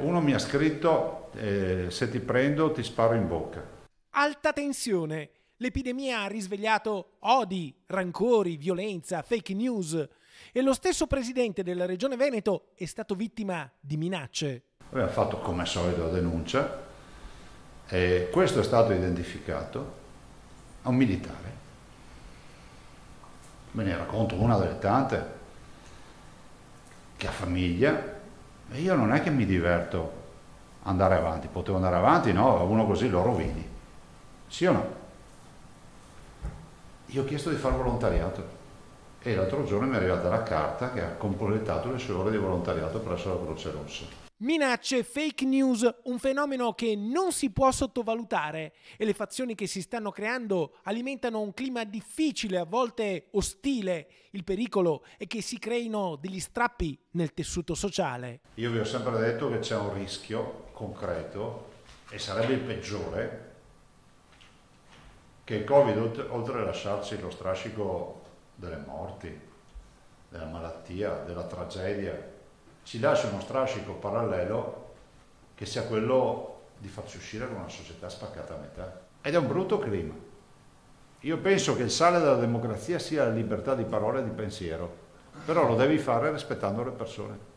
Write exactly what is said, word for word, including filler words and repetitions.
Uno mi ha scritto eh, se ti prendo ti sparo in bocca. Alta tensione. L'epidemia ha risvegliato odi, rancori, violenza, fake news e lo stesso presidente della Regione Veneto è stato vittima di minacce. Aveva fatto come al solito la denuncia e questo è stato identificato a un militare. Me ne racconto una delle tante che ha famiglia e io non è che mi diverto andare avanti, potevo andare avanti, no, uno così lo rovini. Sì o no? Io ho chiesto di fare volontariato e l'altro giorno mi è arrivata la carta che ha completato le sue ore di volontariato presso la Croce Rossa. Minacce, fake news, un fenomeno che non si può sottovalutare e le fazioni che si stanno creando alimentano un clima difficile, a volte ostile. Il pericolo è che si creino degli strappi nel tessuto sociale. Io vi ho sempre detto che c'è un rischio concreto e sarebbe il peggiore, che il Covid, oltre a lasciarci lo strascico delle morti, della malattia, della tragedia, ci lascia uno strascico parallelo che sia quello di farci uscire con una società spaccata a metà. Ed è un brutto clima. Io penso che il sale della democrazia sia la libertà di parola e di pensiero, però lo devi fare rispettando le persone.